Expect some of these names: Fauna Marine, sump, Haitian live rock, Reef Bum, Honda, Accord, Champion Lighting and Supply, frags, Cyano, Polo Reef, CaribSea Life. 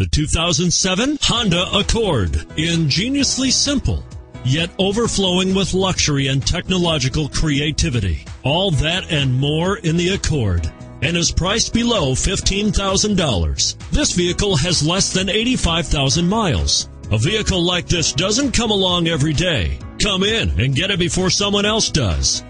The 2007 Honda Accord. Ingeniously simple, yet overflowing with luxury and technological creativity. All that and more in the Accord, and is priced below $15,000. This vehicle has less than 85,000 miles. A vehicle like this doesn't come along every day. Come in and get it before someone else does.